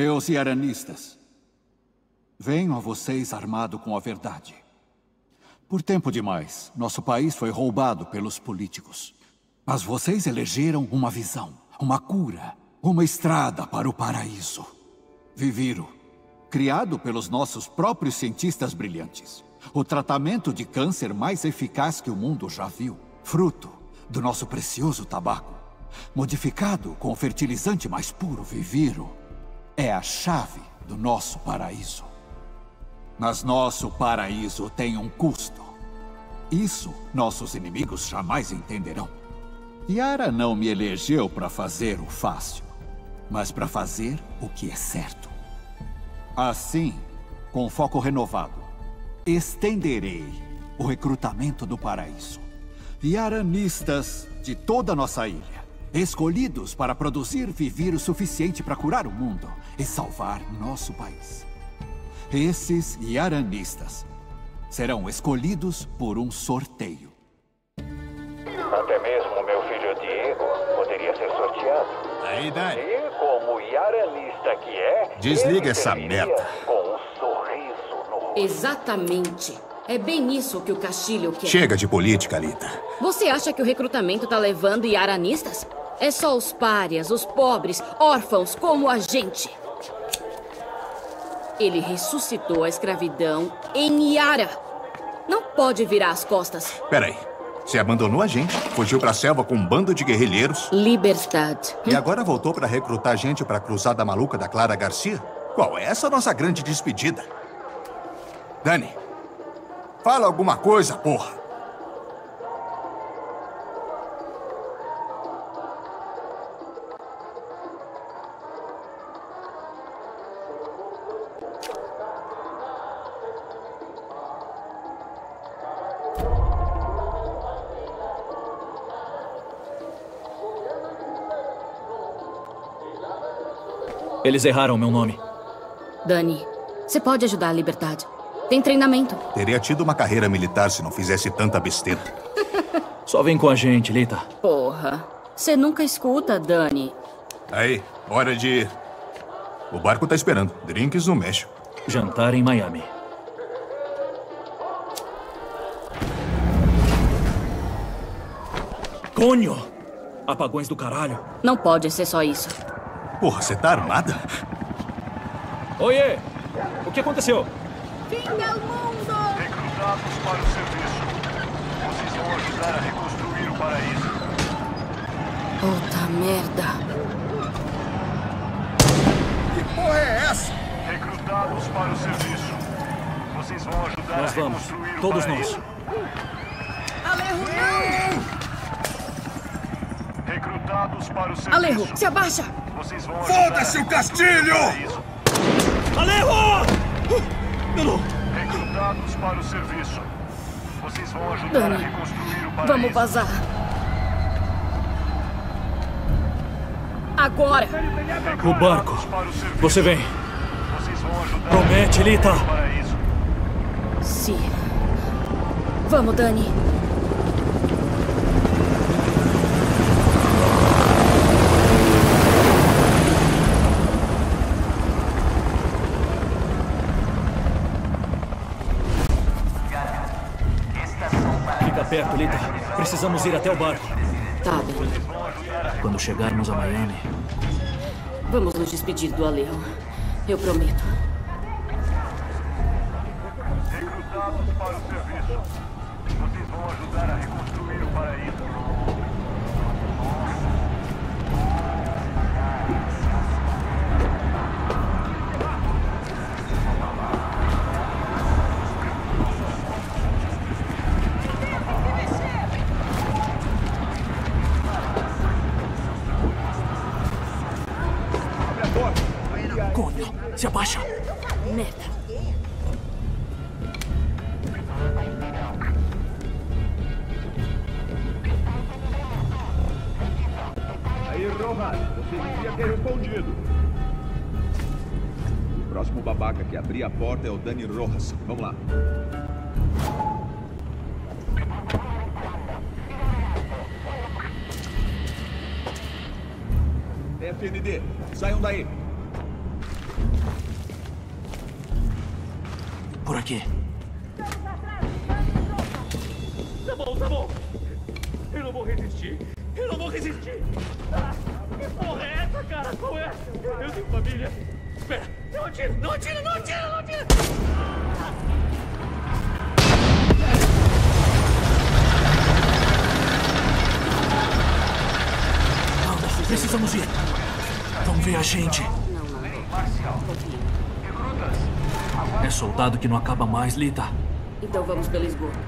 Meus yaranistas, venho a vocês armado com a verdade. Por tempo demais, nosso país foi roubado pelos políticos. Mas vocês elegeram uma visão, uma cura, uma estrada para o paraíso. Viviro, criado pelos nossos próprios cientistas brilhantes. O tratamento de câncer mais eficaz que o mundo já viu. Fruto do nosso precioso tabaco. Modificado com o fertilizante mais puro, Viviro é a chave do nosso paraíso. Mas nosso paraíso tem um custo. Isso nossos inimigos jamais entenderão. Yara não me elegeu para fazer o fácil, mas para fazer o que é certo. Assim, com foco renovado, estenderei o recrutamento do paraíso. Yaranistas de toda a nossa ilha, escolhidos para produzir Viviro o suficiente para curar o mundo e salvar nosso país. Esses yaranistas serão escolhidos por um sorteio. Até mesmo meu filho Diego poderia ser sorteado. Aí, Dani. E como yaranista que é, desliga essa merda. Com um sorriso no... Exatamente. É bem isso que o Castillo quer. Chega de política, Lita. Você acha que o recrutamento tá levando yaranistas? É só os párias, os pobres, órfãos como a gente. Ele ressuscitou a escravidão em Yara. Não pode virar as costas. Peraí. Você abandonou a gente, fugiu pra selva com um bando de guerrilheiros. Liberdade. E agora voltou pra recrutar gente pra cruzada maluca da Clara Garcia? Qual é essa nossa grande despedida? Dani, fala alguma coisa, porra. Eles erraram meu nome. Dani, você pode ajudar a Liberdade. Tem treinamento. Teria tido uma carreira militar se não fizesse tanta besteira. Só vem com a gente, Lita. Porra, você nunca escuta, Dani. Aí, hora de ir. O barco tá esperando. Drinks no México. Jantar em Miami. Conho! Apagões do caralho. Não pode ser só isso. Porra, você tá armada? Oiê! O que aconteceu? Fim do mundo! Recrutados para o serviço. Vocês vão ajudar a reconstruir o paraíso. Puta merda! Que porra é essa? Recrutados para o serviço. Vocês vão ajudar a reconstruir o paraíso. Todos nós. Alejo, não! Recrutados para o serviço. Alejo, se abaixa! Foda-se o Castillo! Alejo! Recrutados para o serviço. Vocês vão ajudar Dani, a reconstruir o paraíso. Vamos vazar. Agora! O barco. Você vem. Vocês vão ajudar. Promete, Lita. Sim. Vamos, Dani. Perto, Lita. Precisamos ir até o barco. Tá bem. Quando chegarmos a Miami... Vamos nos despedir do Alejo. Eu prometo. Recrutados para o serviço. Vocês vão ajudar a reconstruir o paraíso. Se abaixa! Merda! Aí, Rojas, você devia ter respondido. O próximo babaca que abrir a porta é o Dani Rojas. Vamos lá. PND, saiam daí! aqui. Tá bom, tá bom. Eu não vou resistir. Eu não vou resistir. Ah, que porra é essa, cara? Qual é? Eu tenho família. Espera. Não atira, não atira, não atira, não atira. Ah! Precisamos ir. Vão ver a gente. É soldado que não acaba mais, Lita. Então vamos pelo esgoto.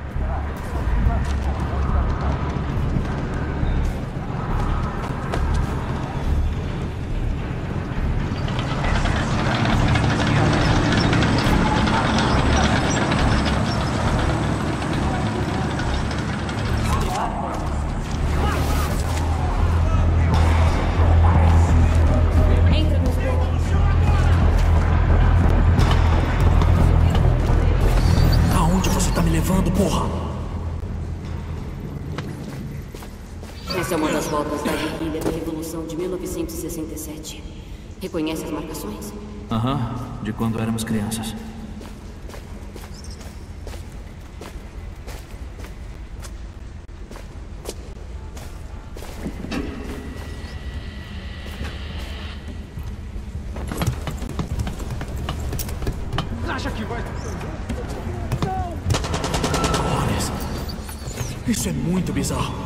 Reconhece as marcações? Aham, de quando éramos crianças. Acha que vai... Não! Isso é muito bizarro.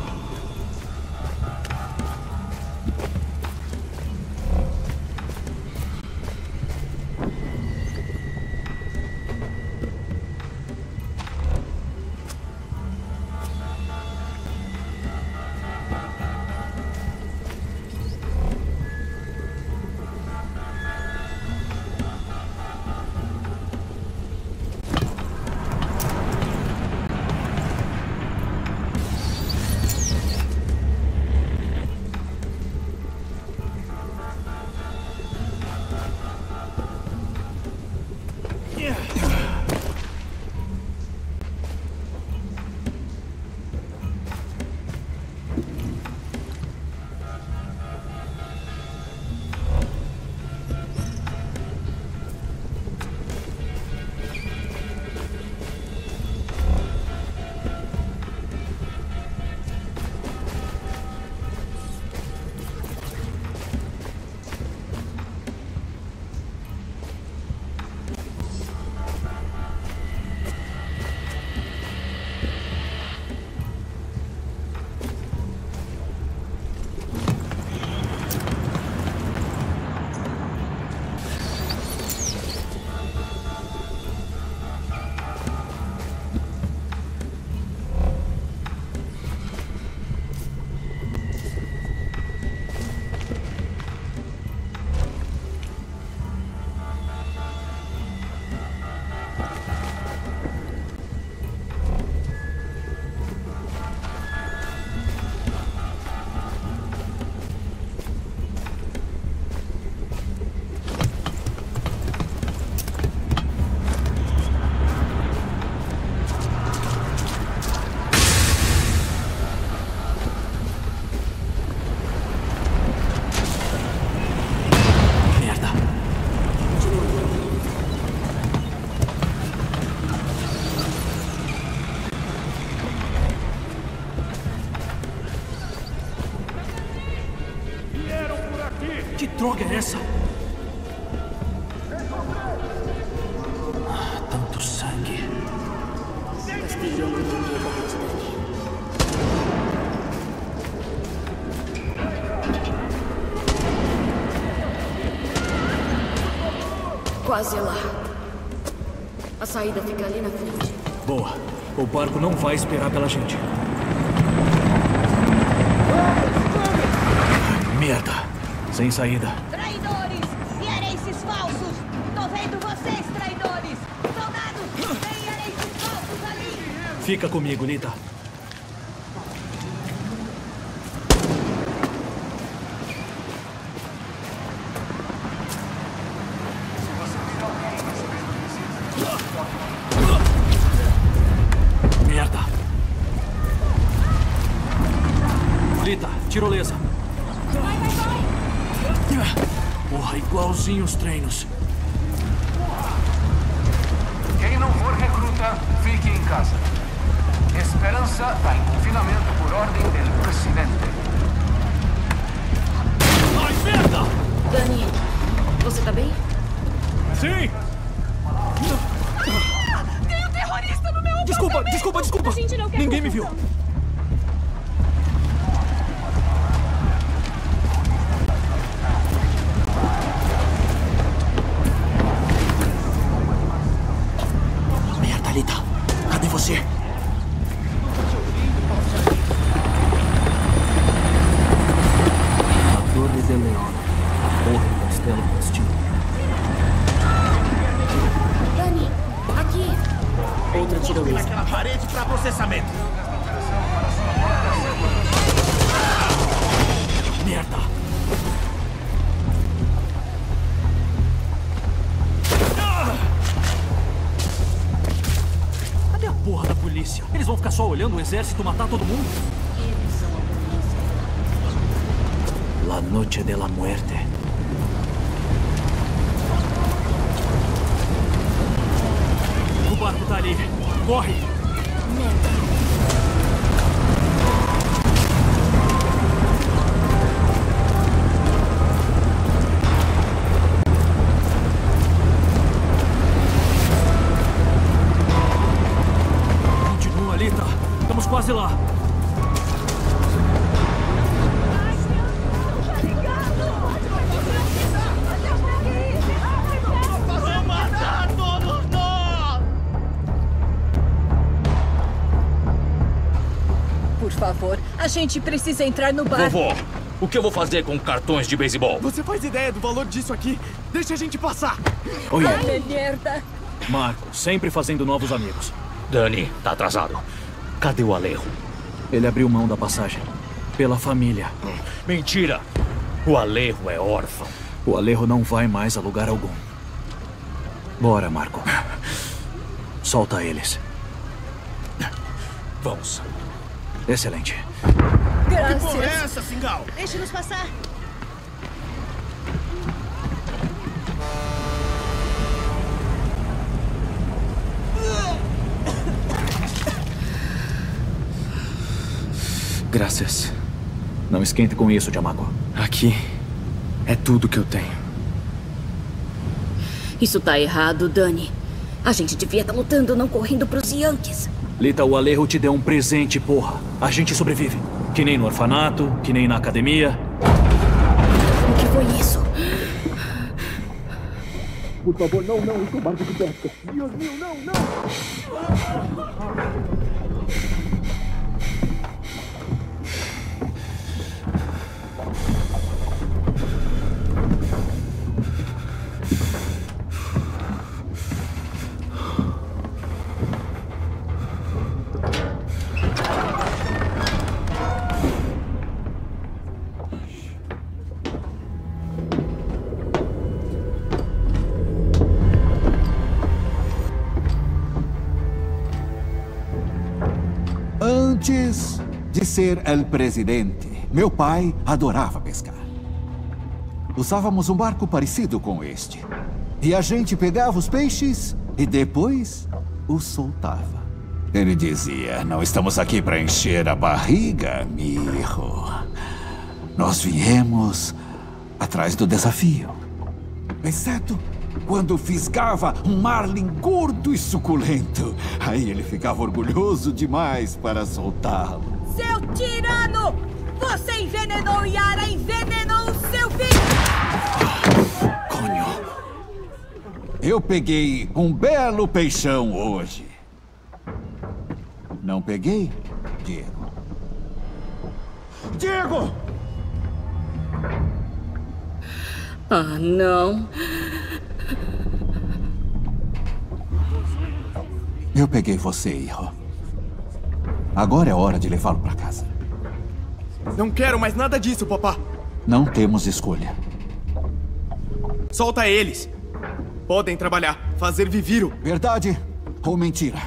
Que droga é essa? Ah, tanto sangue. Castilho, muito medo disso daqui. Quase lá. A saída fica ali na frente. Boa. O barco não vai esperar pela gente. Merda. Sem saída. Traidores! Yarenses falsos! Tô vendo vocês, traidores! Soldados! Tem yarenses falsos ali! Fica comigo, Lita. Merda! Lita, tirolesa! Vai, vai, vai! Porra, igualzinho os treinos. Quem não for China, fique em casa. Esperança está em confinamento por ordem do presidente. Ai, merda! Dani, você tá bem? Sim! Ah, tem um terrorista no meu apartamento! Desculpa! A gente não quer ninguém confusão. Me viu. Olhando o exército matar todo mundo? La Noche de la Muerte. O barco tá ali. Corre! Continua, Lita. Estamos quase lá. Vou matar todos nós! Por favor, a gente precisa entrar no bar. Vovó, o que eu vou fazer com cartões de beisebol? Você faz ideia do valor disso aqui? Deixa a gente passar. Oi. Ai, merda. Marco, sempre fazendo novos amigos. Dani, tá atrasado. Cadê o Alejo? Ele abriu mão da passagem. Pela família. Mentira! O Alejo é órfão. O Alejo não vai mais a lugar algum. Bora, Marco. Solta eles. Vamos. Excelente. Graças. Que porra é essa, Singal? Deixe-nos passar. Graças. Não esquente com isso, Jamago. Aqui é tudo que eu tenho. Isso tá errado, Dani. A gente devia estar lutando, não correndo pros Yankees. Lita, o Alejo te deu um presente, porra. A gente sobrevive. Que nem no orfanato, que nem na academia. O que foi isso? Por favor, não. Isso é um barco de pesca. Deus meu, não. Antes de ser o presidente, meu pai adorava pescar. Usávamos um barco parecido com este. E a gente pegava os peixes e depois os soltava. Ele dizia, não estamos aqui para encher a barriga, mijo. Nós viemos atrás do desafio. Exceto quando fisgava um marlin gordo e suculento. Aí ele ficava orgulhoso demais para soltá-lo. Seu tirano! Você envenenou Yara, envenenou o seu filho! Conho! Eu peguei um belo peixão hoje. Não peguei, Diego? Diego! Ah, não. Eu peguei você, Iro. Agora é hora de levá-lo pra casa. Não quero mais nada disso, papá. Não temos escolha. Solta eles. Podem trabalhar, fazer Viviro. Verdade ou mentira?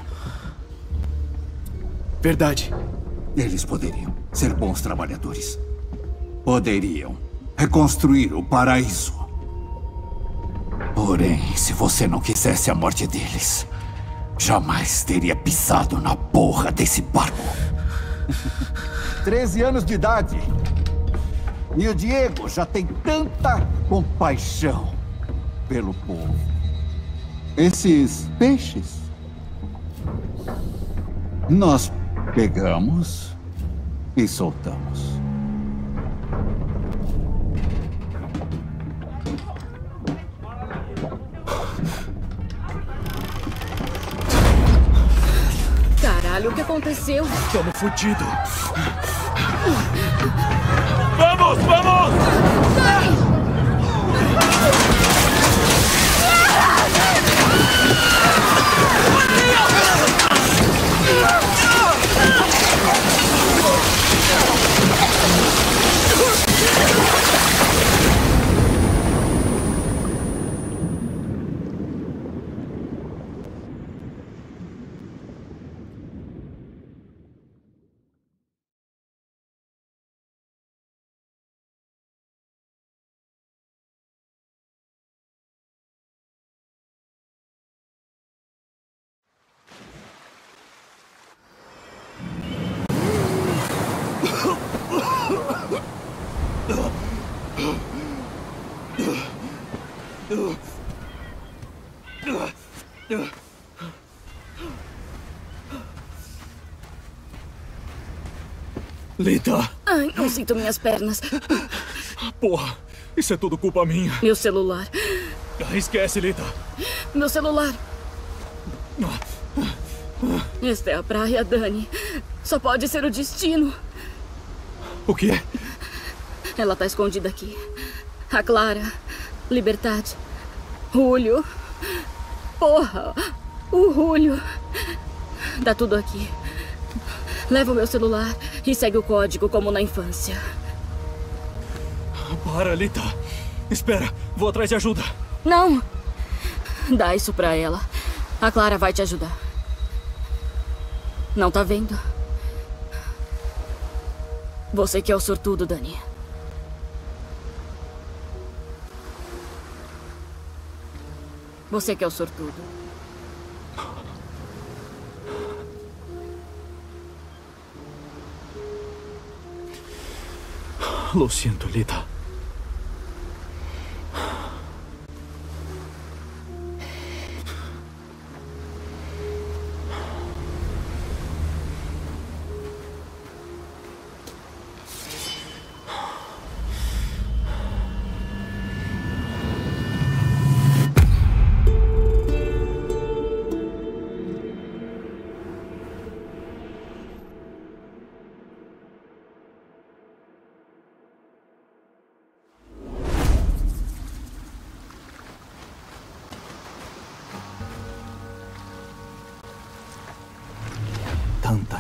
Verdade. Eles poderiam ser bons trabalhadores. Poderiam reconstruir o paraíso. Porém, se você não quisesse a morte deles... Jamais teria pisado na porra desse barco. 13 anos de idade. E o Diego já tem tanta compaixão pelo povo. Esses peixes nós pegamos e soltamos. Caralho, o que aconteceu? Estamos fodidos. Vamos, vamos! Lita! Ai, não sinto minhas pernas. Porra, isso é tudo culpa minha. Meu celular. Esquece, Lita. Meu celular. Esta é a praia, Dani. Só pode ser o destino. O quê? Ela tá escondida aqui. A Clara, Liberdade, Julio. Porra, o Julio. Dá tudo aqui. Leva o meu celular e segue o código como na infância. Para, Lita. Espera, vou atrás de ajuda. Não. Dá isso pra ela. A Clara vai te ajudar. Não tá vendo? Você que é o sortudo, Dani. Você que é o sortudo. Lo sinto, Lita.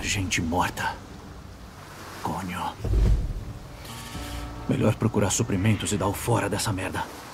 Gente morta. Conho. Melhor procurar suprimentos e dar o fora dessa merda.